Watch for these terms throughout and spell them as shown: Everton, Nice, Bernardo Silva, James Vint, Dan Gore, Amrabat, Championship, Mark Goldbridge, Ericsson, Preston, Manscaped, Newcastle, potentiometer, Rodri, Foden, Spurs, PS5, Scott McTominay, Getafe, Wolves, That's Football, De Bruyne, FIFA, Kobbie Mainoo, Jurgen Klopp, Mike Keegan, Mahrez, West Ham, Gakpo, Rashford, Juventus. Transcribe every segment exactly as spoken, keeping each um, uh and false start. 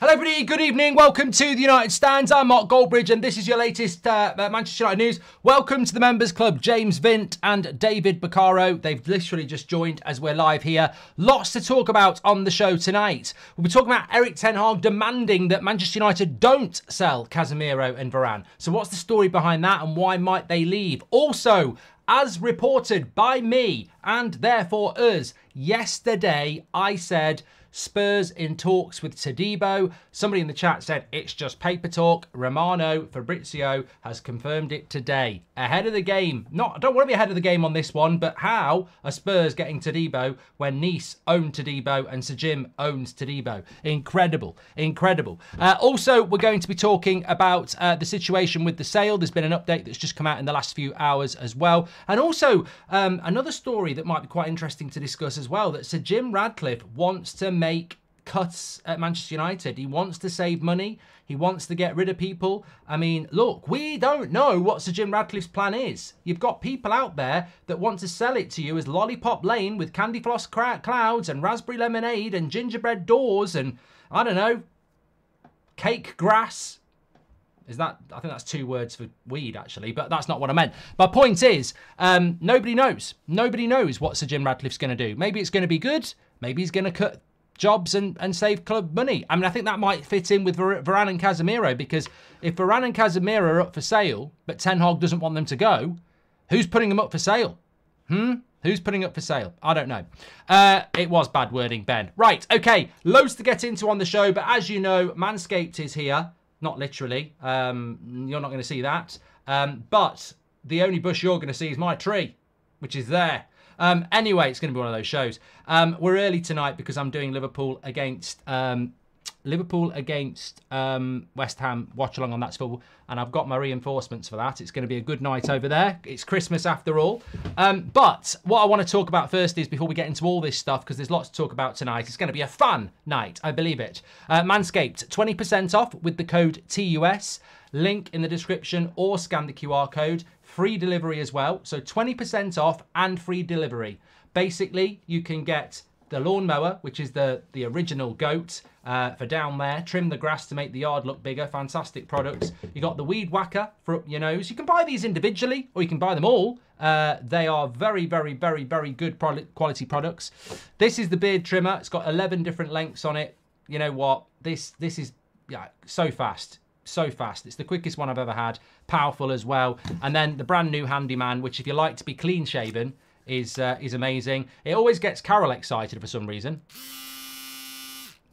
Hello everybody, good evening, welcome to the United Stands. I'm Mark Goldbridge and this is your latest uh, Manchester United news. Welcome to the Members Club, James Vint and David Beccaro. They've literally just joined as we're live here. Lots to talk about on the show tonight. We'll be talking about Erik Ten Hag demanding that Manchester United don't sell Casemiro and Varane. So what's the story behind that and why might they leave? Also, as reported by me and therefore us, yesterday I said Spurs in talks with Todibo. Somebody in the chat said it's just paper talk. Romano, Fabrizio has confirmed it today. Ahead of the game. Not, I don't want to be ahead of the game on this one, but how are Spurs getting Todibo when Nice owned Todibo and Sir Jim owns Todibo? Incredible, incredible. Uh, also, we're going to be talking about uh, the situation with the sale. There's been an update that's just come out in the last few hours as well. And also, um, another story that might be quite interesting to discuss as well, that Sir Jim Ratcliffe wants to make make cuts at Manchester United. He wants to save money. He wants to get rid of people. I mean, look, we don't know what Sir Jim Ratcliffe's plan is. You've got people out there that want to sell it to you as Lollipop Lane with candy floss clouds and raspberry lemonade and gingerbread doors and, I don't know, cake grass. Is that, I think that's two words for weed, actually, but that's not what I meant. My point is, um, nobody knows. Nobody knows what Sir Jim Ratcliffe's going to do. Maybe it's going to be good. Maybe he's going to cut jobs and, and save club money. I mean, I think that might fit in with Var Varane and Casemiro, because if Varane and Casemiro are up for sale, but Ten Hag doesn't want them to go, who's putting them up for sale? Hmm? Who's putting up for sale? I don't know. Uh, it was bad wording, Ben. Right, okay. Loads to get into on the show, but as you know, Manscaped is here. Not literally. Um, you're not going to see that. Um, but the only bush you're going to see is my tree, which is there. Um, anyway, it's going to be one of those shows. Um, we're early tonight because I'm doing Liverpool against um, Liverpool against um, West Ham watch along on That's Football, and I've got my reinforcements for that. It's going to be a good night over there. It's Christmas after all. Um, but what I want to talk about first is, before we get into all this stuff, because there's lots to talk about tonight, it's going to be a fun night. I believe it. Uh, Manscaped, twenty percent off with the code T U S. Link in the description or scan the Q R code. Free delivery as well. So twenty percent off and free delivery. Basically, you can get the lawnmower, which is the, the original goat uh, for down there. Trim the grass to make the yard look bigger. Fantastic products. You got the weed whacker for up your nose. You can buy these individually or you can buy them all. Uh, they are very, very, very, very good product, quality products. This is the beard trimmer. It's got eleven different lengths on it. You know what? This, this is yeah, so fast. So fast. It's the quickest one I've ever had. Powerful as well. And then the brand new Handyman, which if you like to be clean shaven, is uh, is amazing. It always gets Carol excited for some reason.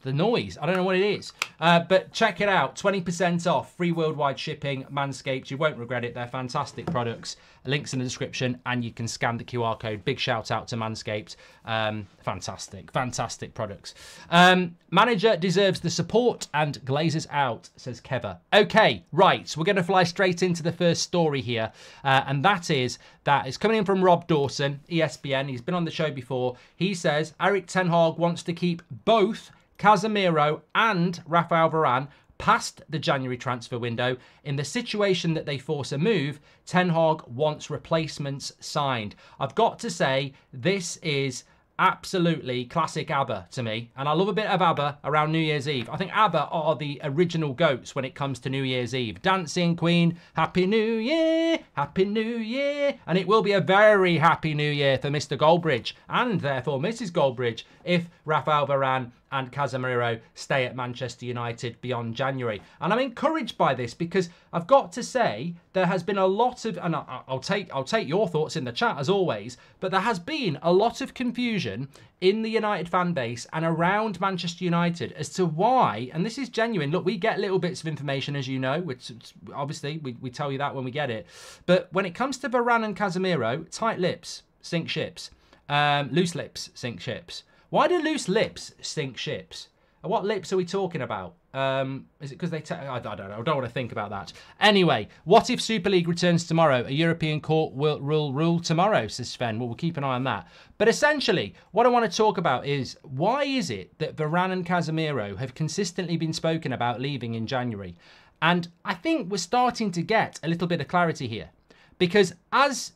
The noise. I don't know what it is. Uh, but check it out. twenty percent off. Free worldwide shipping. Manscaped. You won't regret it. They're fantastic products. Links in the description and you can scan the Q R code. Big shout out to Manscaped. Um, fantastic. Fantastic products. Um, manager deserves the support and Glazers out, says Keva. Okay, right. So we're going to fly straight into the first story here. Uh, and that is that it's coming in from Rob Dawson, E S P N. He's been on the show before. He says Erik Ten Hag wants to keep both Casemiro and Rafael Varane past the January transfer window. In the situation that they force a move, Ten Hag wants replacements signed. I've got to say, this is absolutely classic ABBA to me. And I love a bit of ABBA around New Year's Eve. I think ABBA are the original goats when it comes to New Year's Eve. Dancing Queen, Happy New Year, Happy New Year. And it will be a very happy New Year for Mister Goldbridge and therefore Missus Goldbridge if Rafael Varane and Casemiro stay at Manchester United beyond January. And I'm encouraged by this because I've got to say there has been a lot of, and I'll take, I'll take your thoughts in the chat as always, but there has been a lot of confusion in the United fan base and around Manchester United as to why, and this is genuine, look, we get little bits of information as you know, which obviously we, we tell you that when we get it, but when it comes to Varane and Casemiro, tight lips sink ships, um, loose lips sink ships. Why do loose lips sink ships? What lips are we talking about? Um, is it because they... I, I don't know. I don't want to think about that. Anyway, what if Super League returns tomorrow? A European court will rule, rule tomorrow, says Sven. Well, we'll keep an eye on that. But essentially, what I want to talk about is, why is it that Varane and Casemiro have consistently been spoken about leaving in January? And I think we're starting to get a little bit of clarity here. Because as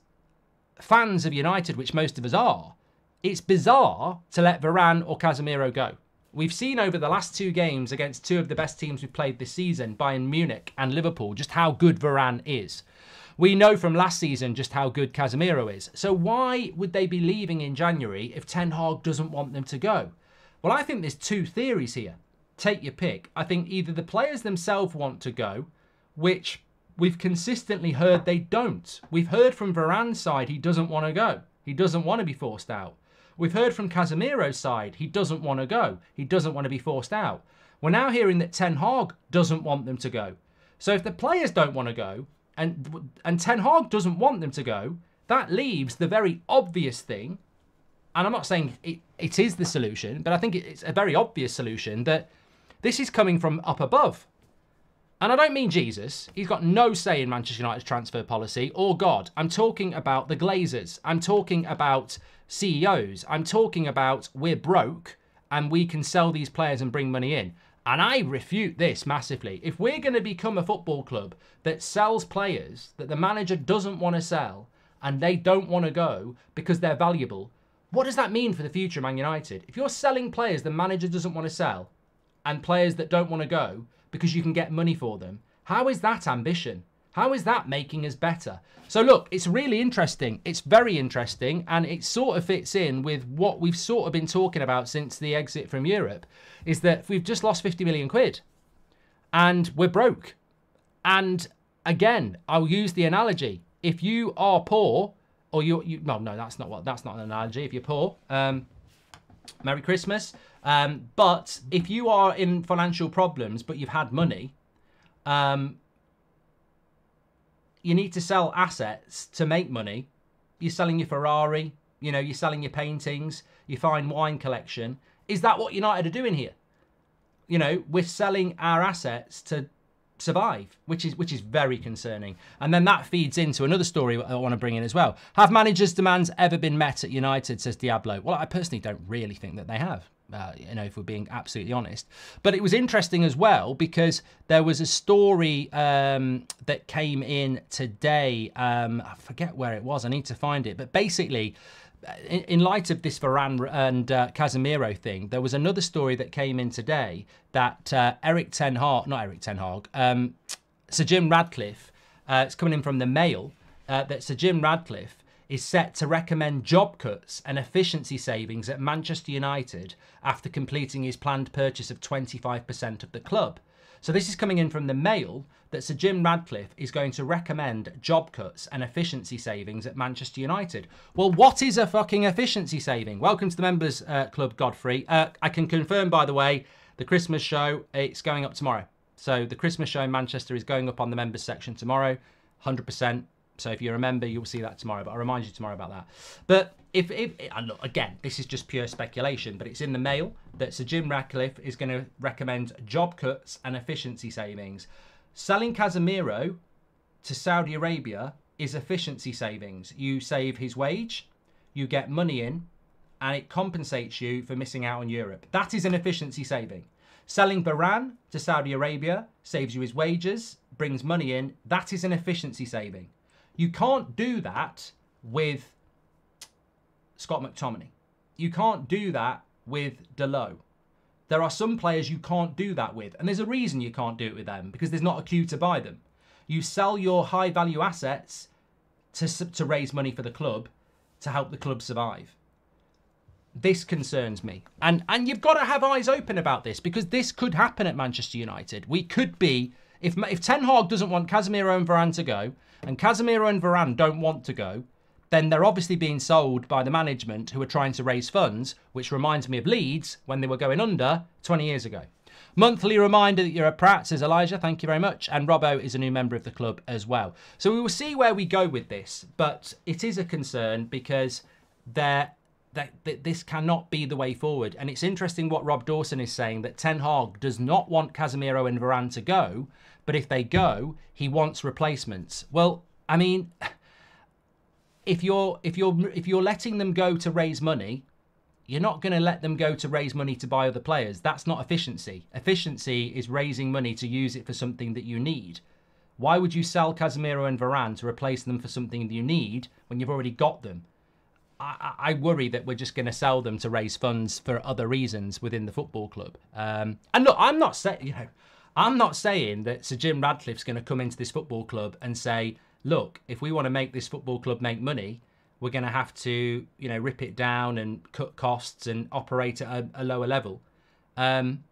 fans of United, which most of us are, it's bizarre to let Varane or Casemiro go. we've seen over the last two games against two of the best teams we've played this season, Bayern Munich and Liverpool, just how good Varane is. We know from last season just how good Casemiro is. So why would they be leaving in January if Ten Hag doesn't want them to go? Well, I think there's two theories here. Take your pick. I think either the players themselves want to go, which we've consistently heard they don't. We've heard from Varane's side he doesn't want to go. He doesn't want to be forced out. We've heard from Casemiro's side he doesn't want to go. He doesn't want to be forced out. We're now hearing that Ten Hag doesn't want them to go. So if the players don't want to go, And, and Ten Hag doesn't want them to go, that leaves the very obvious thing, and I'm not saying it, it is the solution, but I think it's a very obvious solution, that this is coming from up above. And I don't mean Jesus. He's got no say in Manchester United's transfer policy or God. I'm talking about the Glazers. I'm talking about C E Os. I'm talking about we're broke and we can sell these players and bring money in. And I refute this massively. If we're going to become a football club that sells players that the manager doesn't want to sell and they don't want to go because they're valuable, what does that mean for the future of Man United? If you're selling players the manager doesn't want to sell and players that don't want to go because you can get money for them, how is that ambition? How is that making us better? So look, it's really interesting. It's very interesting, and it sort of fits in with what we've sort of been talking about since the exit from Europe, is that we've just lost fifty million quid and we're broke. And again, I'll use the analogy. If you are poor or you, you well, no, that's not what, that's not an analogy. If you're poor, um, Merry Christmas. Um, but if you are in financial problems, but you've had money, um, you need to sell assets to make money. You're selling your Ferrari, you know, you're selling your paintings, your fine wine collection. Is that what United are doing here? You know, we're selling our assets to survive, which is which is very concerning. And then that feeds into another story I want to bring in as well. Have managers' demands ever been met at United, says Diablo? Well, I personally don't really think that they have. Uh, you know, if we're being absolutely honest. But it was interesting as well, because there was a story um, that came in today. Um, I forget where it was. I need to find it. But basically, in, in light of this Varane and uh, Casemiro thing, there was another story that came in today that uh, Erik Ten Hag, not Erik Ten Hag, um, Sir Jim Ratcliffe, uh, it's coming in from the Mail, uh, that Sir Jim Ratcliffe is set to recommend job cuts and efficiency savings at Manchester United after completing his planned purchase of twenty-five percent of the club. So this is coming in from the Mail, that Sir Jim Ratcliffe is going to recommend job cuts and efficiency savings at Manchester United. Well, what is a fucking efficiency saving? Welcome to the Members uh, Club, Godfrey. Uh, I can confirm, by the way, the Christmas show, it's going up tomorrow. So the Christmas show in Manchester is going up on the Members section tomorrow, one hundred percent. So if you remember, you'll see that tomorrow. But I'll remind you tomorrow about that. But if, if and look, again, this is just pure speculation, but it's in the Mail that Sir Jim Ratcliffe is going to recommend job cuts and efficiency savings. Selling Casemiro to Saudi Arabia is efficiency savings. You save his wage, you get money in, and it compensates you for missing out on Europe. That is an efficiency saving. Selling Varane to Saudi Arabia saves you his wages, brings money in. That is an efficiency saving. You can't do that with Scott McTominay. You can't do that with Delo. There are some players you can't do that with. And there's a reason you can't do it with them, because there's not a queue to buy them. You sell your high-value assets to, to raise money for the club, to help the club survive. This concerns me. And, and you've got to have eyes open about this, because this could happen at Manchester United. We could be... If, if Ten Hag doesn't want Casemiro and Varane to go, and Casemiro and Varane don't want to go, then they're obviously being sold by the management who are trying to raise funds, which reminds me of Leeds when they were going under twenty years ago. Monthly reminder that you're a prat, says Elijah. Thank you very much. And Robbo is a new member of the club as well. So we will see where we go with this, but it is a concern, because they're... that this cannot be the way forward. And it's interesting what Rob Dawson is saying, that Ten Hag does not want Casemiro and Varane to go, but if they go, he wants replacements. Well, I mean, if you're if you're if you're letting them go to raise money, you're not going to let them go to raise money to buy other players. That's not efficiency. Efficiency is raising money to use it for something that you need. Why would you sell Casemiro and Varane to replace them for something that you need when you've already got them? I, I worry that we're just going to sell them to raise funds for other reasons within the football club. Um, and look, I'm not saying, you know, I'm not saying that Sir Jim Ratcliffe's going to come into this football club and say, look, if we want to make this football club make money, we're going to have to, you know, rip it down and cut costs and operate at a, a lower level. Um,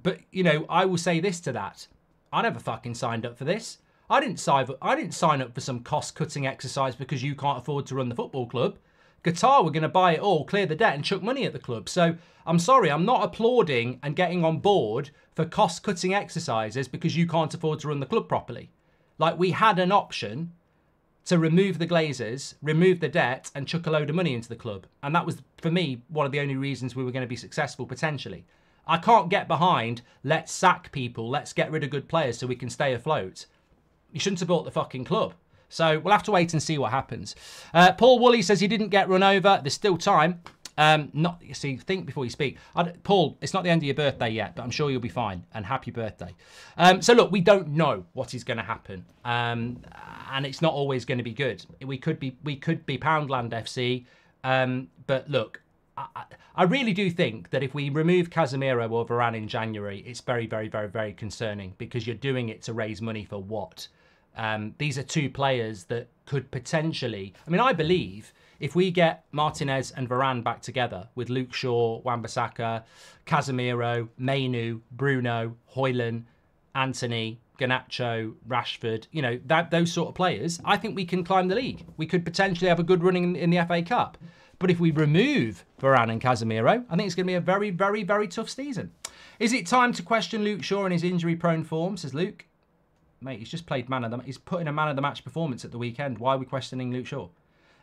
but, you know, I will say this to that. I never fucking signed up for this. I didn't sign up, I didn't sign up for some cost-cutting exercise because you can't afford to run the football club. Qatar were going to buy it all, clear the debt and chuck money at the club. So I'm sorry, I'm not applauding and getting on board for cost-cutting exercises because you can't afford to run the club properly. Like, we had an option to remove the Glazers, remove the debt and chuck a load of money into the club. And that was, for me, one of the only reasons we were going to be successful, potentially. I can't get behind, let's sack people, let's get rid of good players so we can stay afloat. You shouldn't have bought the fucking club. So we'll have to wait and see what happens. Uh, Paul Woolley says he didn't get run over. There's still time. Um, not see. Think before you speak. I'd, Paul, it's not the end of your birthday yet, but I'm sure you'll be fine. And happy birthday. Um, so look, we don't know what is going to happen, um, and it's not always going to be good. We could be we could be Poundland F C, um, but look, I, I really do think that if we remove Casemiro or Varane in January, it's very, very, very, very concerning because you're doing it to raise money for what? Um, these are two players that could potentially. I mean, I believe if we get Martinez and Varane back together with Luke Shaw, Wan-Bissaka, Casemiro, Mainoo, Bruno, Højlund, Antony, Garnacho, Rashford, you know, that those sort of players, I think we can climb the league. We could potentially have a good running in, in the F A Cup. But if we remove Varane and Casemiro, I think it's going to be a very, very, very tough season. Is it time to question Luke Shaw and his injury-prone form, says Luke? Mate, he's just played man of the match. He's put in a man of the match performance at the weekend. Why are we questioning Luke Shaw?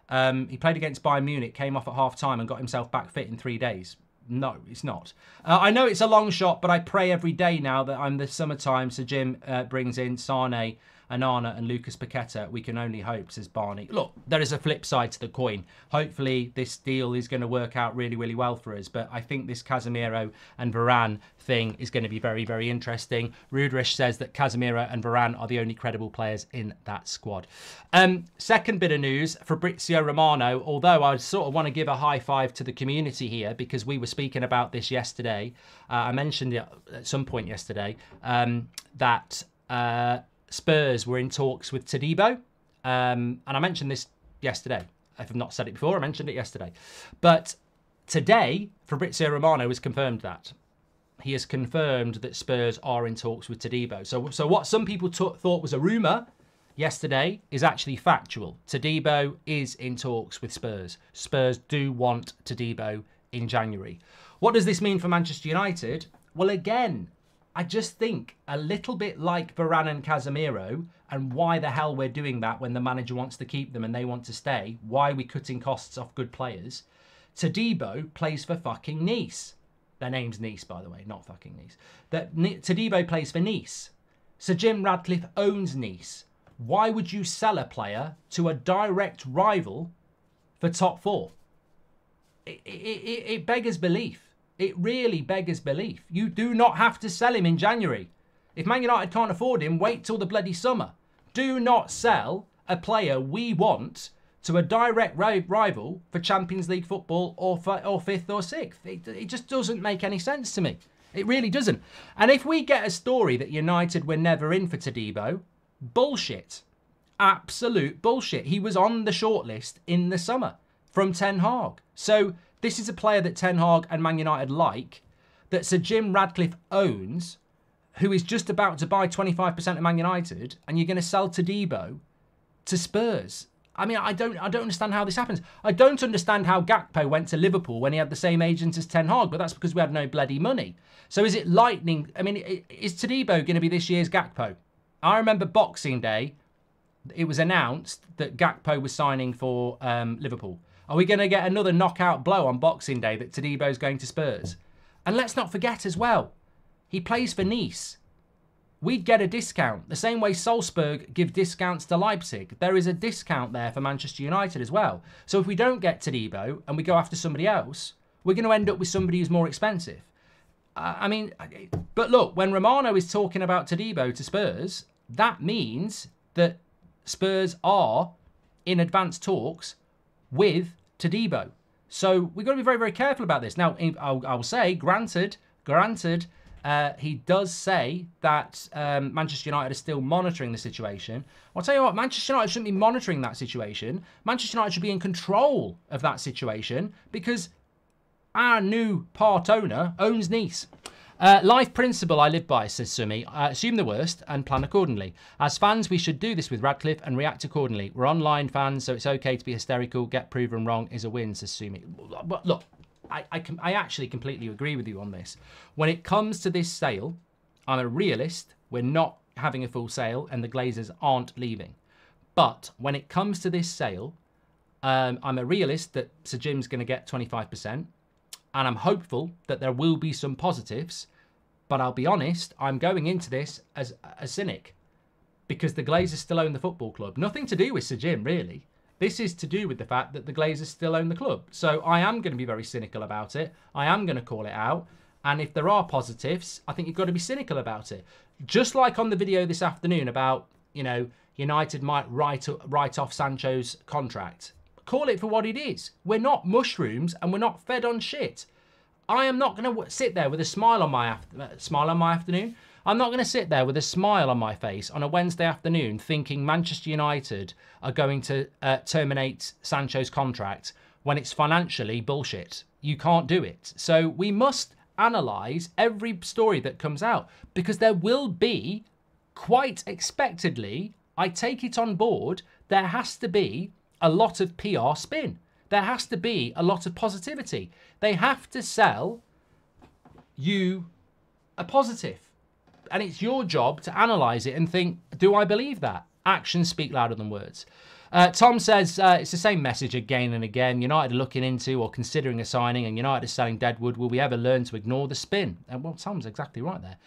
Um, he played against Bayern Munich, came off at half-time and got himself back fit in three days. No, it's not. Uh, I know it's a long shot, but I pray every day now that I'm the summertime. Sir Jim uh, brings in Sane, Anana and Lucas Paqueta. We can only hope, says Barney. Look, there is a flip side to the coin. Hopefully this deal is going to work out really, really well for us. But I think this Casemiro and Varane thing is going to be very, very interesting. Rudrish says that Casemiro and Varane are the only credible players in that squad. Um, second bit of news, Fabrizio Romano, although I sort of want to give a high five to the community here because we were speaking about this yesterday. Uh, I mentioned it at some point yesterday um, that... Uh, Spurs were in talks with Todibo, um, and I mentioned this yesterday. If I've not said it before, I mentioned it yesterday. But today, Fabrizio Romano has confirmed that. He has confirmed that Spurs are in talks with Todibo. So, so what some people thought was a rumour yesterday is actually factual. Todibo is in talks with Spurs. Spurs do want Todibo in January. What does this mean for Manchester United? Well, again... I just think a little bit like Varane and Casemiro, and why the hell we're doing that when the manager wants to keep them and they want to stay. Why are we cutting costs off good players? Todibo plays for fucking Nice. Their name's Nice, by the way, not fucking Nice. That Todibo plays for Nice. Sir Jim Ratcliffe owns Nice. Why would you sell a player to a direct rival for top four? It, it, it, it beggars belief. It really beggars belief. You do not have to sell him in January. If Man United can't afford him, wait till the bloody summer. Do not sell a player we want to a direct rival for Champions League football or for, or fifth or sixth. It, it just doesn't make any sense to me. It really doesn't. And if we get a story that United were never in for Todibo, bullshit. Absolute bullshit. He was on the shortlist in the summer from Ten Hag. So... this is a player that Ten Hag and Man United like, that Sir Jim Ratcliffe owns, who is just about to buy twenty-five percent of Man United, and you're going to sell Todibo to Spurs. I mean, I don't, I don't understand how this happens. I don't understand how Gakpo went to Liverpool when he had the same agent as Ten Hag, but that's because we had no bloody money. So is it lightning? I mean, is Todibo going to be this year's Gakpo? I remember Boxing Day, it was announced that Gakpo was signing for um, Liverpool. Are we going to get another knockout blow on Boxing Day that Todibo's going to Spurs? And let's not forget as well, he plays for Nice. We'd get a discount. The same way Salzburg give discounts to Leipzig. There is a discount there for Manchester United as well. So if we don't get Todibo and we go after somebody else, we're going to end up with somebody who's more expensive. Uh, I mean, but look, when Romano is talking about Todibo to Spurs, that means that Spurs are in advanced talks with Todibo. So we've got to be very, very careful about this. Now, I'll, I'll say, granted, granted, uh, he does say that um, Manchester United are still monitoring the situation. I'll tell you what, Manchester United shouldn't be monitoring that situation. Manchester United should be in control of that situation because our new part owner owns Nice. Uh, life principle I live by, says Sumi. Uh, assume the worst and plan accordingly. As fans, we should do this with Ratcliffe and react accordingly. We're online fans, so it's okay to be hysterical. Get proven wrong is a win, says Sumi. But look, I, I, can, I actually completely agree with you on this. When it comes to this sale, I'm a realist. We're not having a full sale and the Glazers aren't leaving. But when it comes to this sale, um, I'm a realist that Sir Jim's going to get twenty-five percent. And I'm hopeful that there will be some positives. But I'll be honest, I'm going into this as a cynic. Because the Glazers still own the football club. Nothing to do with Sir Jim, really. This is to do with the fact that the Glazers still own the club. So I am going to be very cynical about it. I am going to call it out. And if there are positives, I think you've got to be cynical about it. Just like on the video this afternoon about, you know, United might write, write off Sancho's contract. Call it for what it is. We're not mushrooms and we're not fed on shit. I am not going to sit there with a smile on my smile on my afternoon. I'm not going to sit there with a smile on my face on a Wednesday afternoon thinking Manchester United are going to uh, terminate Sancho's contract when it's financially bullshit. You can't do it. So we must analyse every story that comes out because there will be, quite expectedly, I take it on board, there has to be a lot of P R spin. There has to be a lot of positivity. They have to sell you a positive. And it's your job to analyse it and think, do I believe that? Actions speak louder than words. Uh, Tom says, uh, it's the same message again and again. United are looking into or considering a signing and United are selling Deadwood. Will we ever learn to ignore the spin? And well, Tom's exactly right there.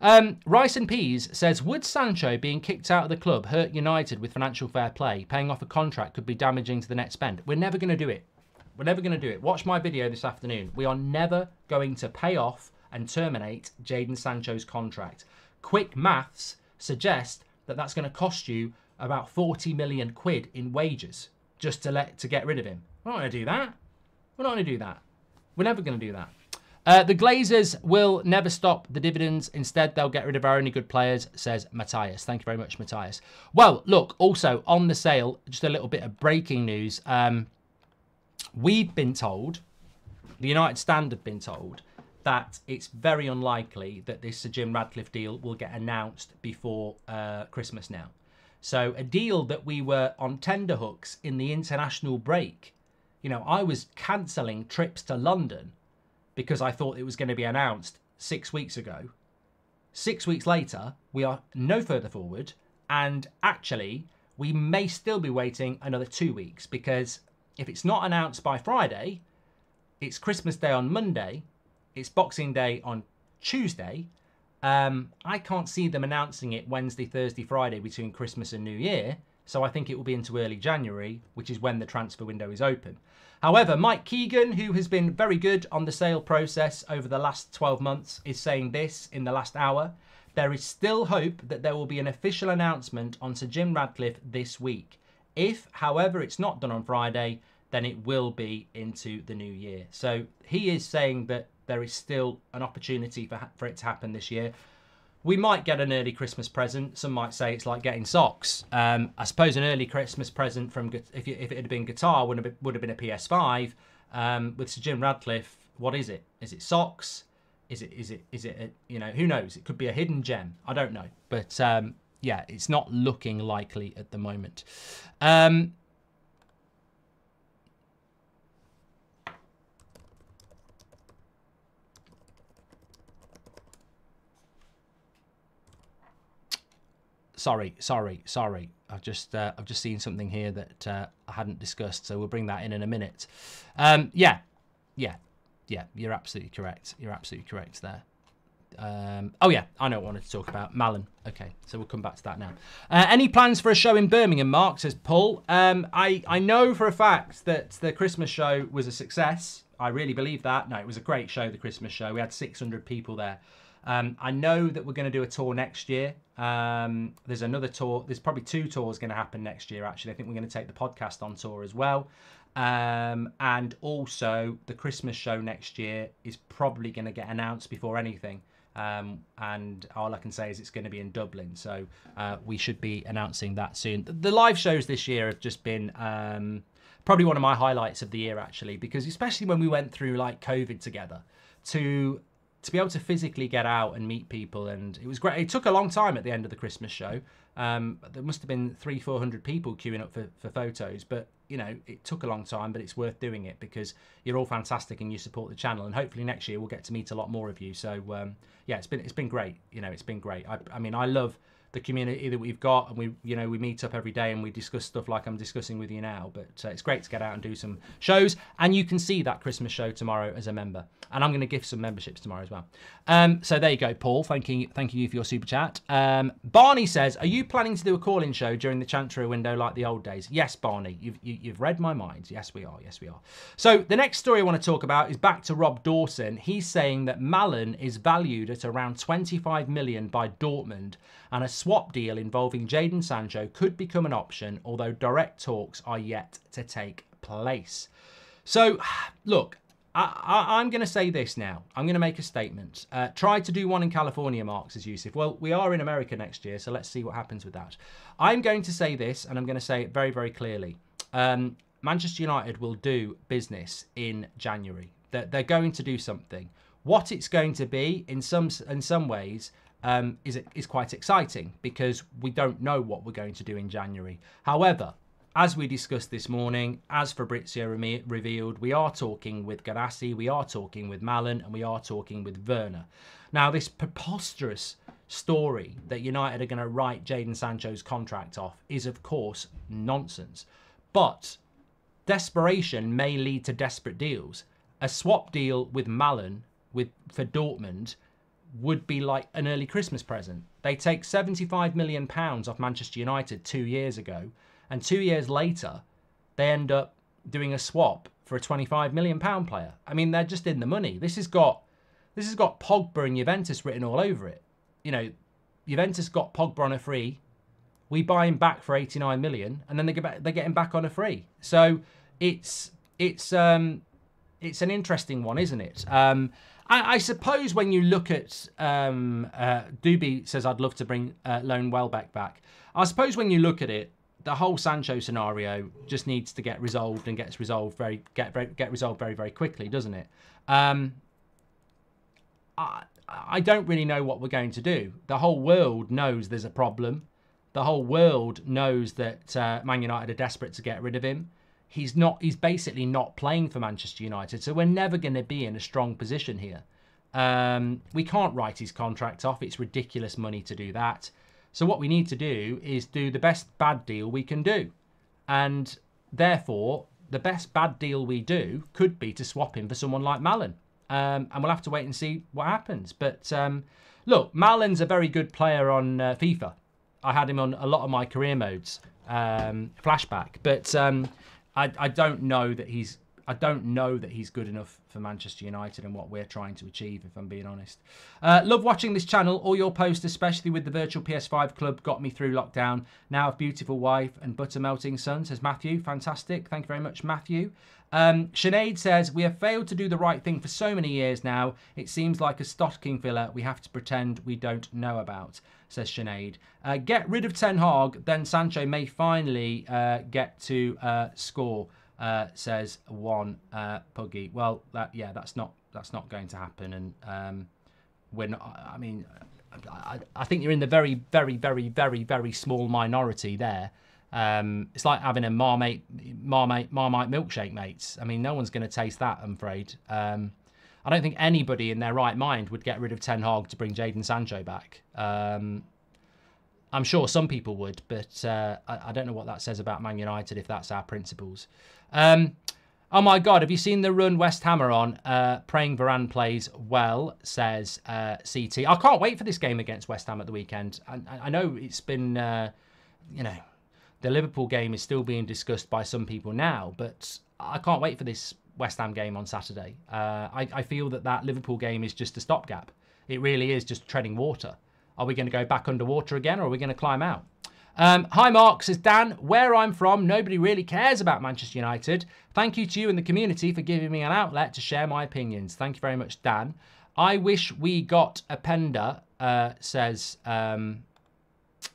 Um, Rice and Peas says, would Sancho being kicked out of the club hurt United with financial fair play? Paying off a contract could be damaging to the net spend. We're never going to do it. We're never going to do it. Watch my video this afternoon. We are never going to pay off and terminate Jadon Sancho's contract. Quick maths suggest that that's going to cost you about forty million quid in wages just to let to get rid of him. We're not going to do that. We're not going to do that. We're never going to do that. Uh, the Glazers will never stop the dividends. Instead, they'll get rid of our only good players, says Matthias. Thank you very much, Matthias. Well, look, also on the sale, just a little bit of breaking news. Um, we've been told, the United Standard have been told, that it's very unlikely that this Sir Jim Ratcliffe deal will get announced before uh, Christmas now. So a deal that we were on tender hooks in the international break. You know, I was cancelling trips to London because I thought it was going to be announced six weeks ago. Six weeks later, we are no further forward. And actually, we may still be waiting another two weeks. Because if it's not announced by Friday, it's Christmas Day on Monday. It's Boxing Day on Tuesday. Um, I can't see them announcing it Wednesday, Thursday, Friday between Christmas and New Year. So I think it will be into early January, which is when the transfer window is open. However, Mike Keegan, who has been very good on the sale process over the last twelve months, is saying this in the last hour. There is still hope that there will be an official announcement on Sir Jim Ratcliffe this week. If, however, it's not done on Friday, then it will be into the new year. So he is saying that there is still an opportunity for, for it to happen this year. We might get an early Christmas present. Some might say it's like getting socks. Um, I suppose an early Christmas present from if, you, if it had been guitar would have been, would have been a P S five. Um, with Sir Jim Ratcliffe, what is it? Is it socks? Is it is it is it a, you know, who knows? It could be a hidden gem. I don't know. But um, yeah, it's not looking likely at the moment. Um, Sorry, sorry, sorry. I've just uh, I've just seen something here that uh, I hadn't discussed, so we'll bring that in in a minute. Um, yeah, yeah, yeah. You're absolutely correct. You're absolutely correct there. Um, oh yeah, I know what I wanted to talk about. Malen. Okay, so we'll come back to that now. Uh, any plans for a show in Birmingham, Mark? Says Paul. Um, I I know for a fact that the Christmas show was a success. I really believe that. No, it was a great show. The Christmas show. We had six hundred people there. Um, I know that we're going to do a tour next year. Um, there's another tour. There's probably two tours going to happen next year, actually. I think we're going to take the podcast on tour as well. Um, and also the Christmas show next year is probably going to get announced before anything. Um, and all I can say is it's going to be in Dublin. So uh, we should be announcing that soon. The live shows this year have just been um, probably one of my highlights of the year, actually, because especially when we went through like COVID together, to to be able to physically get out and meet people. And it was great. It took a long time at the end of the Christmas show. Um, there must have been three, four hundred people queuing up for, for photos. But, you know, it took a long time, but it's worth doing it because you're all fantastic and you support the channel. And hopefully next year we'll get to meet a lot more of you. So, um, yeah, it's been it's been great. You know, it's been great. I, I mean, I love the community that we've got, and we, you know, we meet up every day and we discuss stuff like I'm discussing with you now. But uh, it's great to get out and do some shows, and you can see that Christmas show tomorrow as a member, and I'm going to give some memberships tomorrow as well. Um, so there you go, Paul. Thanking you, thanking you for your super chat. Um, Barney says, "Are you planning to do a call-in show during the transfer window like the old days?" Yes, Barney, you've you, you've read my mind. Yes, we are. Yes, we are. So the next story I want to talk about is back to Rob Dawson. He's saying that Malen is valued at around twenty-five million by Dortmund, and a swap deal involving Jadon Sancho could become an option, although direct talks are yet to take place. So, look, I, I, I'm going to say this now. I'm going to make a statement. Uh, try to do one in California, Mark, says Yusuf. Well, we are in America next year, so let's see what happens with that. I'm going to say this, and I'm going to say it very, very clearly. Um, Manchester United will do business in January. They're, they're going to do something. What it's going to be, in some in some ways, Um, is, is quite exciting because we don't know what we're going to do in January. However, as we discussed this morning, as Fabrizio re revealed, we are talking with Garnacho, we are talking with Malen, and we are talking with Werner. Now, this preposterous story that United are going to write Jadon Sancho's contract off is, of course, nonsense. But desperation may lead to desperate deals. A swap deal with Malen with, for Dortmund would be like an early Christmas present. They take seventy-five million pounds off Manchester United two years ago, and two years later, they end up doing a swap for a twenty-five million pound player. I mean, they're just in the money. This has got this has got Pogba and Juventus written all over it. You know, Juventus got Pogba on a free. We buy him back for eighty-nine million pounds, and then they get back, they get him back on a free. So it's it's um it's an interesting one, isn't it? Um, I suppose when you look at, um, uh, Doobie says, I'd love to bring uh, Lone Welbeck back. I suppose when you look at it, the whole Sancho scenario just needs to get resolved and gets resolved very, get, very, get resolved very, very quickly, doesn't it? Um, I, I don't really know what we're going to do. The whole world knows there's a problem. The whole world knows that uh, Man United are desperate to get rid of him. He's not. He's basically not playing for Manchester United, so we're never going to be in a strong position here. Um, we can't write his contract off. It's ridiculous money to do that. So what we need to do is do the best bad deal we can do. And therefore, the best bad deal we do could be to swap him for someone like Malen. Um, and we'll have to wait and see what happens. But um, look, Malen's a very good player on uh, FIFA. I had him on a lot of my career modes, um, flashback. But... Um, I, I don't know that he's I don't know that he's good enough for Manchester United and what we're trying to achieve, if I'm being honest. Uh, love watching this channel. All your posts, especially with the virtual P S five club, got me through lockdown. Now a beautiful wife and butter-melting son, says Matthew. Fantastic. Thank you very much, Matthew. Um, Sinead says, we have failed to do the right thing for so many years now. It seems like a stocking filler we have to pretend we don't know about, says Sinead. Uh, get rid of Ten Hag, then Sancho may finally uh, get to uh, score. Uh, says one uh, Puggy. Well, that, yeah, that's not that's not going to happen. And um, we're not, I mean, I, I think you're in the very, very, very, very, very small minority there. Um, it's like having a marmite, marmite, marmite milkshake, mates. I mean, no one's going to taste that, I'm afraid. Um, I don't think anybody in their right mind would get rid of Ten Hag to bring Jadon Sancho back. Um, I'm sure some people would, but uh, I, I don't know what that says about Man United if that's our principles. Um, oh, my God. Have you seen the run West Ham are on? Uh, praying Varane plays well, says uh, C T. I can't wait for this game against West Ham at the weekend. I, I know it's been, uh, you know, the Liverpool game is still being discussed by some people now, but I can't wait for this West Ham game on Saturday. Uh, I, I feel that that Liverpool game is just a stopgap. It really is just treading water. Are we going to go back underwater again, or are we going to climb out? Um, hi Mark, says Dan, where I'm from, nobody really cares about Manchester United. Thank you to you and the community for giving me an outlet to share my opinions. Thank you very much, Dan. I wish we got a Penda, uh, says um,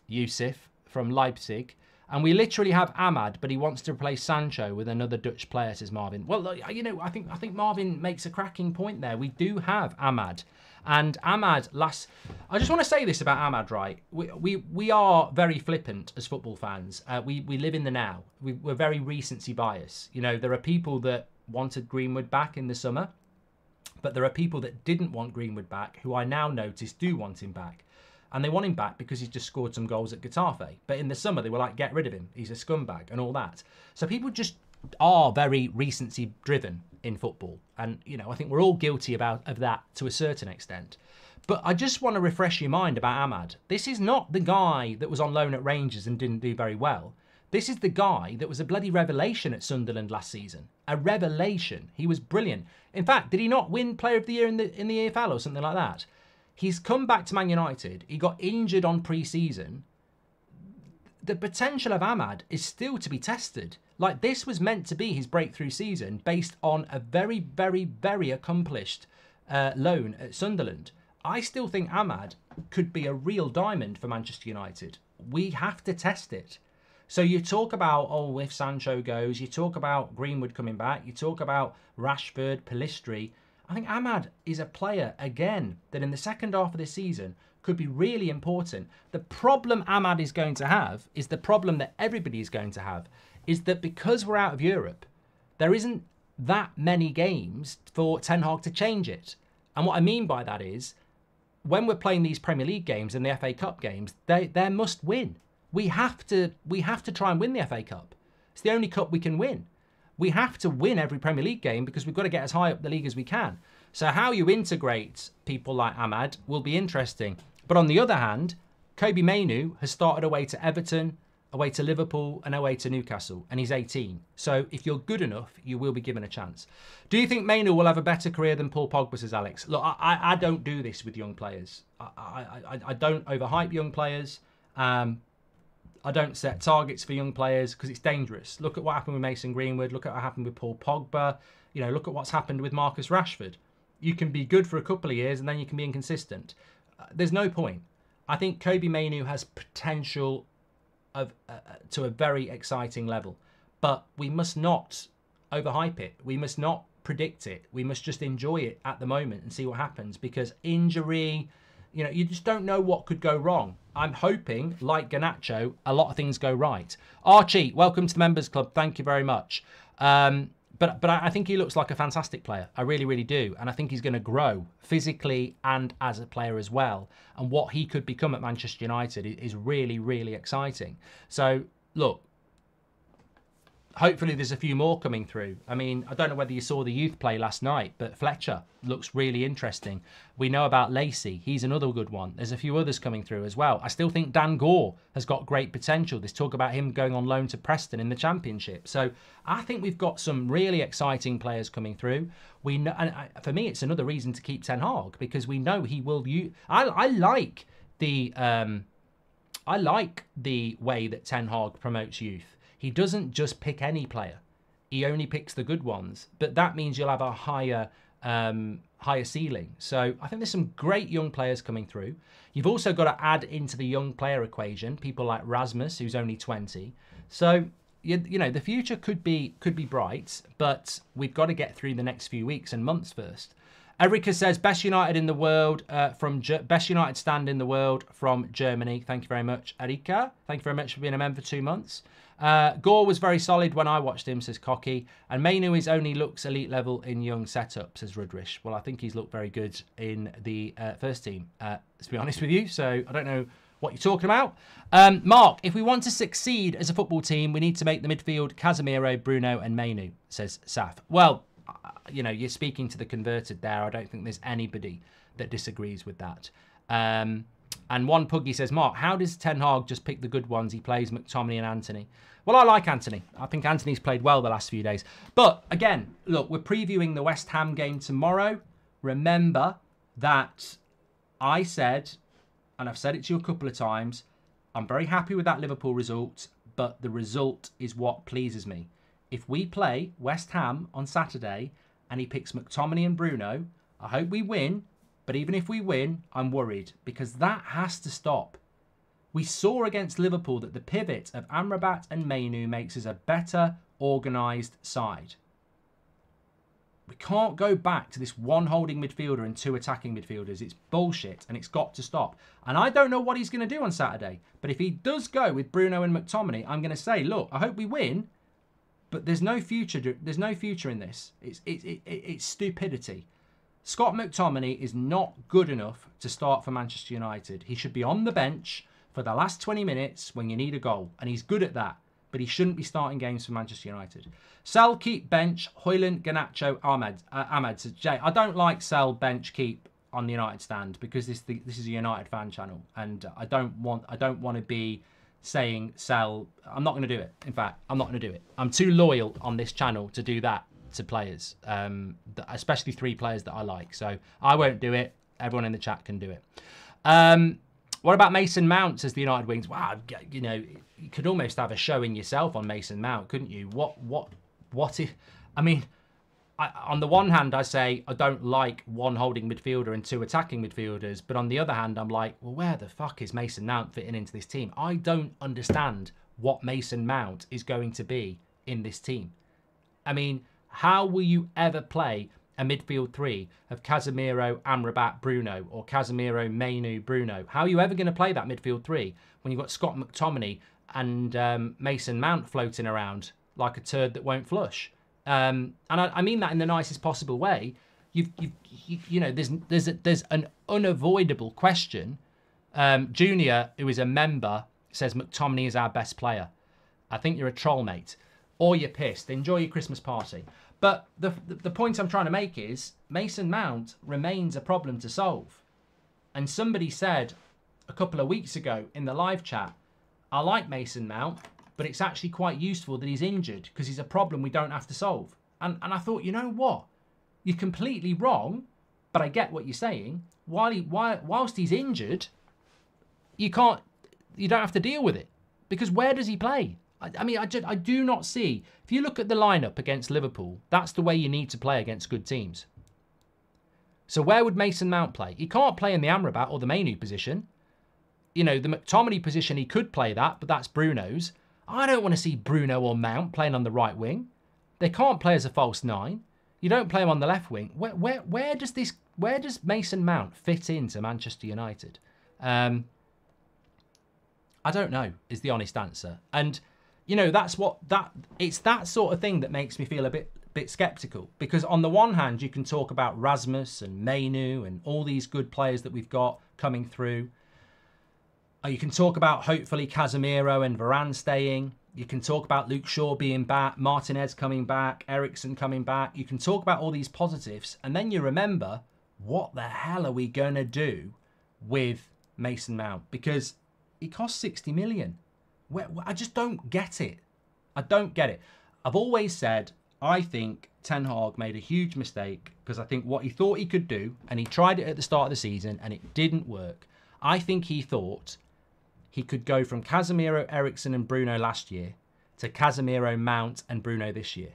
Yusuf from Leipzig. And we literally have Amad, but he wants to replace Sancho with another Dutch player, says Marvin. Well, you know, I think I think Marvin makes a cracking point there. We do have Amad. And Amad, last, I just want to say this about Amad, right? We we, we are very flippant as football fans. Uh, we, we live in the now. We, we're very recency biased. You know, there are people that wanted Greenwood back in the summer, but there are people that didn't want Greenwood back, who I now notice do want him back. And they want him back because he's just scored some goals at Getafe. But in the summer, they were like, get rid of him. He's a scumbag and all that. So people just are very recency-driven in football. And, you know, I think we're all guilty about of that to a certain extent. But I just want to refresh your mind about Amad. This is not the guy that was on loan at Rangers and didn't do very well. This is the guy that was a bloody revelation at Sunderland last season. A revelation. He was brilliant. In fact, did he not win Player of the Year in the, in the E F L or something like that? He's come back to Man United. He got injured on pre-season. The potential of Amad is still to be tested. Like, this was meant to be his breakthrough season based on a very, very, very accomplished uh, loan at Sunderland. I still think Amad could be a real diamond for Manchester United. We have to test it. So you talk about, oh, if Sancho goes, you talk about Greenwood coming back, you talk about Rashford, Pellistri. I think Amad is a player, again, that in the second half of this season could be really important. The problem Amad is going to have is the problem that everybody is going to have, is that because we're out of Europe, there isn't that many games for Ten Hag to change it. And what I mean by that is, when we're playing these Premier League games and the F A Cup games, they, they're must win. We have to, we have to try and win the F A Cup. It's the only cup we can win. We have to win every Premier League game because we've got to get as high up the league as we can. So how you integrate people like Amad will be interesting. But on the other hand, Kobbie Mainoo has started away to Everton, away to Liverpool and away to Newcastle. And he's eighteen. So if you're good enough, you will be given a chance. Do you think Mainoo will have a better career than Paul Pogba, says Alex? Look, I, I don't do this with young players. I, I, I don't overhype young players. Um... I don't set targets for young players because it's dangerous. Look at what happened with Mason Greenwood. Look at what happened with Paul Pogba. You know, look at what's happened with Marcus Rashford. You can be good for a couple of years and then you can be inconsistent. Uh, there's no point. I think Kobbie Mainoo has potential of uh, to a very exciting level. But we must not overhype it. We must not predict it. We must just enjoy it at the moment and see what happens, because injury... You know, you just don't know what could go wrong. I'm hoping, like Garnacho, a lot of things go right. Archie, welcome to the Members Club. Thank you very much. Um, but but I think he looks like a fantastic player. I really, really do. And I think he's going to grow physically and as a player as well. And what he could become at Manchester United is really, really exciting. So, look, hopefully there's a few more coming through. I mean, I don't know whether you saw the youth play last night, but Fletcher looks really interesting. We know about Lacey. He's another good one. There's a few others coming through as well. I still think Dan Gore has got great potential. There's talk about him going on loan to Preston in the Championship. So I think we've got some really exciting players coming through. We know, and I, for me, it's another reason to keep Ten Hag, because we know he will use... I, I like the um, I like the way that Ten Hag promotes youth. He doesn't just pick any player. He only picks the good ones. But that means you'll have a higher um, higher ceiling. So I think there's some great young players coming through. You've also got to add into the young player equation people like Rasmus, who's only twenty. So, you, you know, the future could be, could be bright, but we've got to get through the next few weeks and months first. Erika says, best United in the world uh, from Ge best United stand in the world from Germany. Thank you very much, Erika. Thank you very much for being a member for two months. Uh, Gore was very solid when I watched him, says Cocky. And Mainoo is only looks elite level in young setup, says Rudrish. Well, I think he's looked very good in the uh, first team, uh, to be honest with you. So I don't know what you're talking about. Um, Mark, if we want to succeed as a football team, we need to make the midfield Casemiro, Bruno and Mainoo, says Saf. Well, you know, you're speaking to the converted there. I don't think there's anybody that disagrees with that. Um, and one Puggy says, Mark, how does Ten Hag just pick the good ones? He plays McTominay and Antony. Well, I like Antony. I think Antony's played well the last few days. But again, look, we're previewing the West Ham game tomorrow. Remember that I said, and I've said it to you a couple of times, I'm very happy with that Liverpool result, but the result is what pleases me. If we play West Ham on Saturday and he picks McTominay and Bruno, I hope we win, but even if we win, I'm worried because that has to stop. We saw against Liverpool that the pivot of Amrabat and Mainoo makes us a better, organised side. We can't go back to this one holding midfielder and two attacking midfielders. It's bullshit and it's got to stop. And I don't know what he's going to do on Saturday. But if he does go with Bruno and McTominay, I'm going to say, look, I hope we win. But there's no future. There's no future in this. It's, it's, it, it's stupidity. Scott McTominay is not good enough to start for Manchester United. He should be on the bench for the last twenty minutes when you need a goal. And he's good at that. But he shouldn't be starting games for Manchester United. Sell, keep, bench, Højlund, Garnacho, Amad. Uh, Amad says, Jay, I don't like sell, bench, keep on the United stand because this the, this is a United fan channel, and I don't want I don't want to be saying sell. I'm not going to do it. In fact, I'm not going to do it. I'm too loyal on this channel to do that to players, um, especially three players that I like. So I won't do it. Everyone in the chat can do it. Um, What about Mason Mount, says the United Wings? Wow, you know, you could almost have a show in yourself on Mason Mount, couldn't you? What, what, what if... I mean, I, on the one hand, I say I don't like one holding midfielder and two attacking midfielders, but on the other hand, I'm like, well, where the fuck is Mason Mount fitting into this team? I don't understand what Mason Mount is going to be in this team. I mean, how will you ever play a midfield three of Casemiro, Amrabat, Bruno, or Casemiro, Mainoo, Bruno? How are you ever going to play that midfield three when you've got Scott McTominay and um, Mason Mount floating around like a turd that won't flush? Um, and I, I mean that in the nicest possible way. You've, you've, you, you know, there's there's a, there's an unavoidable question. Um, Junior, who is a member, says McTominay is our best player. I think you're a troll, mate, or you're pissed. Enjoy your Christmas party. But the, the point I'm trying to make is Mason Mount remains a problem to solve. And somebody said a couple of weeks ago in the live chat, I like Mason Mount, but it's actually quite useful that he's injured because he's a problem we don't have to solve. And, and I thought, you know what? You're completely wrong, but I get what you're saying. While he, while, whilst he's injured, you can't, you don't have to deal with it because where does he play? I mean, I, just, I do not see... If you look at the lineup against Liverpool, that's the way you need to play against good teams. So where would Mason Mount play? He can't play in the Amrabat or the Mainoo position. You know, the McTominay position, he could play that, but that's Bruno's. I don't want to see Bruno or Mount playing on the right wing. They can't play as a false nine. You don't play him on the left wing. Where, where, where does this... Where does Mason Mount fit into Manchester United? Um, I don't know, is the honest answer. And... You know, that's what that it's that sort of thing that makes me feel a bit bit sceptical, because on the one hand you can talk about Rasmus and Mainoo and all these good players that we've got coming through. You can talk about hopefully Casemiro and Varane staying. You can talk about Luke Shaw being back, Martinez coming back, Ericsson coming back. You can talk about all these positives, and then you remember what the hell are we gonna do with Mason Mount because he costs sixty million. I just don't get it. I don't get it. I've always said, I think Ten Hag made a huge mistake because I think what he thought he could do, and he tried it at the start of the season and it didn't work. I think he thought he could go from Casemiro, Ericsson and Bruno last year to Casemiro, Mount and Bruno this year.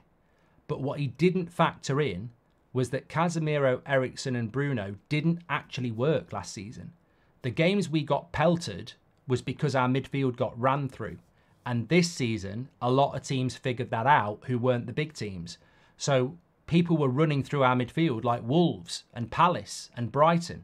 But what he didn't factor in was that Casemiro, Ericsson and Bruno didn't actually work last season. The games we got pelted was because our midfield got ran through. And this season, a lot of teams figured that out who weren't the big teams. So people were running through our midfield like Wolves and Palace and Brighton.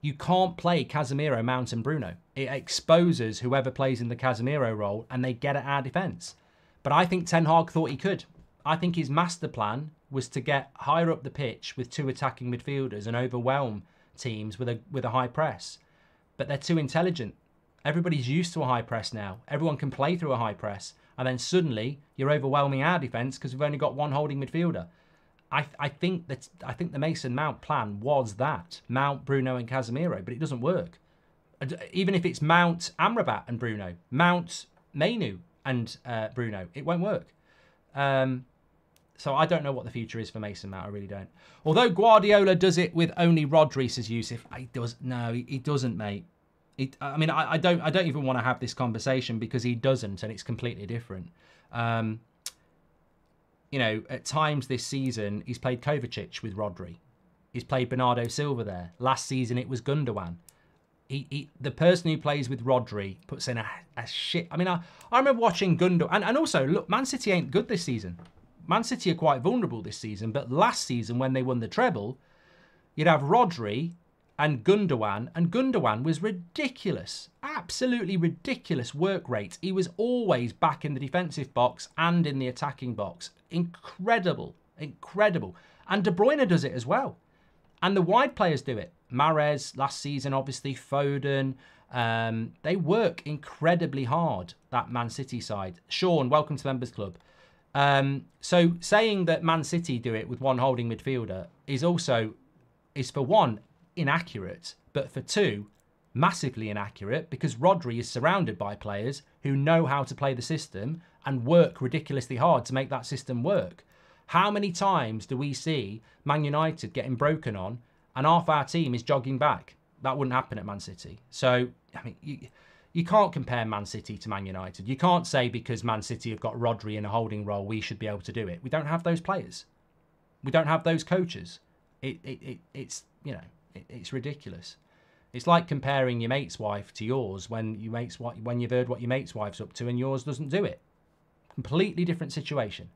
You can't play Casemiro, Mount and Bruno. It exposes whoever plays in the Casemiro role and they get at our defence. But I think Ten Hag thought he could. I think his master plan was to get higher up the pitch with two attacking midfielders and overwhelm teams with a, with a high press. But they're too intelligent. Everybody's used to a high press now. Everyone can play through a high press. And then suddenly, you're overwhelming our defence because we've only got one holding midfielder. I, I, think that, I think the Mason Mount plan was that. Mount, Bruno and Casemiro. But it doesn't work. Even if it's Mount, Amrabat and Bruno. Mount, Mainoo and uh, Bruno. It won't work. Um, so I don't know what the future is for Mason Mount. I really don't. Although Guardiola does it with only Rodri, says Yusuf. He does. No, he doesn't, mate. It, I mean, I, I don't. I don't even want to have this conversation because he doesn't, and it's completely different. Um, you know, at times this season, he's played Kovacic with Rodri. He's played Bernardo Silva there. Last season, it was Gundogan. He, he the person who plays with Rodri puts in a, a shit. I mean, I, I remember watching Gundogan, and, and also look, Man City ain't good this season. Man City are quite vulnerable this season, but last season when they won the treble, you'd have Rodri and Gundogan, and Gundogan was ridiculous, absolutely ridiculous work rate. He was always back in the defensive box and in the attacking box. Incredible, incredible. And De Bruyne does it as well. And the wide players do it. Mahrez last season, obviously, Foden. Um, they work incredibly hard, that Man City side. Sean, welcome to Members Club. Um, so saying that Man City do it with one holding midfielder is also, is for one, inaccurate, but for two, massively inaccurate, because Rodri is surrounded by players who know how to play the system and work ridiculously hard to make that system work. How many times do we see Man United getting broken on and half our team is jogging back? That wouldn't happen at Man City. So, I mean, you, you can't compare Man City to Man United. You can't say because Man City have got Rodri in a holding role, we should be able to do it. We don't have those players. We don't have those coaches. It, it, it, it's, you know... It's ridiculous. It's like comparing your mate's wife to yours when your mate's when you've heard what your mate's wife's up to and yours doesn't do it. Completely different situation.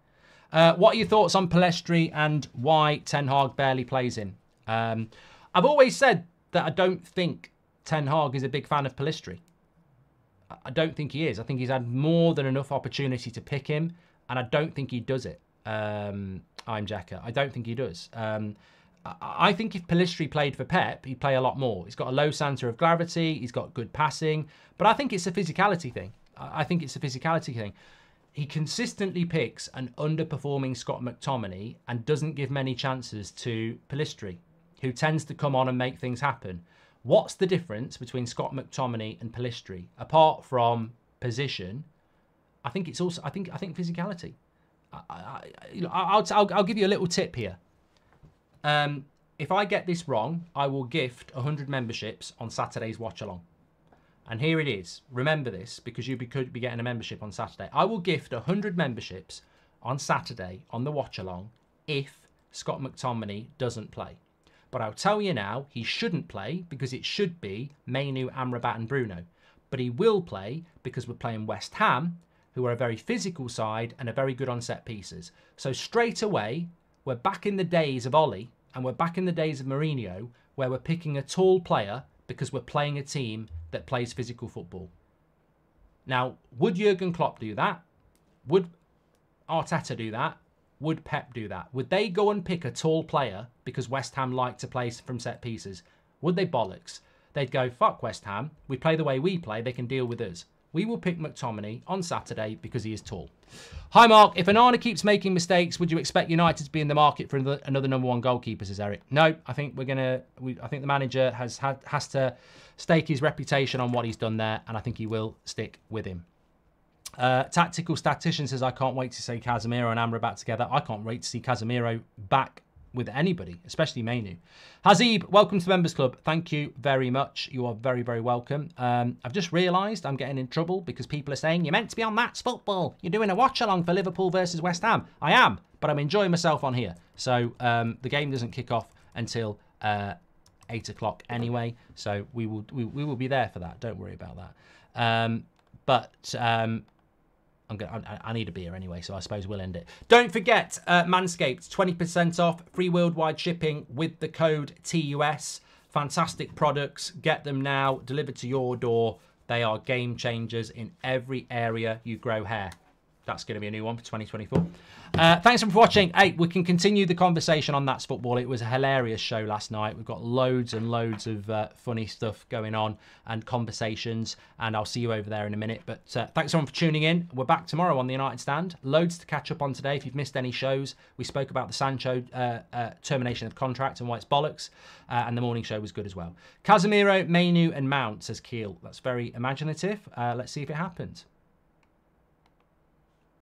Uh, what are your thoughts on Pellistri and why Ten Hag barely plays him? Um, I've always said that I don't think Ten Hag is a big fan of Pellistri. I don't think he is. I think he's had more than enough opportunity to pick him, and I don't think he does it. Um, I'm Jacker. I don't think he does. Um, I think if Pellistri played for Pep, he'd play a lot more. He's got a low centre of gravity. He's got good passing. But I think it's a physicality thing. I think it's a physicality thing. He consistently picks an underperforming Scott McTominay and doesn't give many chances to Pellistri, who tends to come on and make things happen. What's the difference between Scott McTominay and Pellistri? Apart from position, I think it's also, I think, I think physicality. I, I, I'll, I'll, I'll give you a little tip here. Um, if I get this wrong, I will gift one hundred memberships on Saturday's watch-along. And here it is. Remember this, because you be, could be getting a membership on Saturday. I will gift one hundred memberships on Saturday on the watch-along if Scott McTominay doesn't play. But I'll tell you now, he shouldn't play because it should be Mainoo, Amrabat and Bruno. But he will play because we're playing West Ham, who are a very physical side and are very good on set pieces. So straight away... We're back in the days of Oli and we're back in the days of Mourinho where we're picking a tall player because we're playing a team that plays physical football. Now, would Jurgen Klopp do that? Would Arteta do that? Would Pep do that? Would they go and pick a tall player because West Ham like to play from set pieces? Would they bollocks? They'd go, fuck West Ham. We play the way we play. They can deal with us. We will pick McTominay on Saturday because he is tall. Hi, Mark. If Onana keeps making mistakes, would you expect United to be in the market for another, another number one goalkeeper, says Eric? No, I think we're going to... We, I think the manager has had, has to stake his reputation on what he's done there, and I think he will stick with him. Uh, Tactical Statistician says, I can't wait to see Casemiro and Amrabat together. I can't wait to see Casemiro back with anybody, especially Mainoo. Hazib, welcome to Members Club. Thank you very much. You are very, very welcome. Um, I've just realised I'm getting in trouble because people are saying, you're meant to be on That's Football. You're doing a watch-along for Liverpool versus West Ham. I am, but I'm enjoying myself on here. So um, the game doesn't kick off until uh, eight o'clock anyway. So we will we, we will be there for that. Don't worry about that. Um, but... Um, I'm gonna, I need a beer anyway, so I suppose we'll end it. Don't forget, uh, Manscaped, twenty percent off, free worldwide shipping with the code T U S. Fantastic products. Get them now, delivered to your door. They are game changers in every area you grow hair. That's going to be a new one for twenty twenty-four. Uh, thanks for watching. Hey, we can continue the conversation on That's Football. It was a hilarious show last night. We've got loads and loads of uh, funny stuff going on and conversations, and I'll see you over there in a minute. But uh, thanks everyone for tuning in. We're back tomorrow on the United Stand. Loads to catch up on today. If you've missed any shows, we spoke about the Sancho uh, uh, termination of contract and why it's bollocks, uh, and the morning show was good as well. Casemiro, Mainoo and Mount, says Keel. That's very imaginative. Uh, let's see if it happens.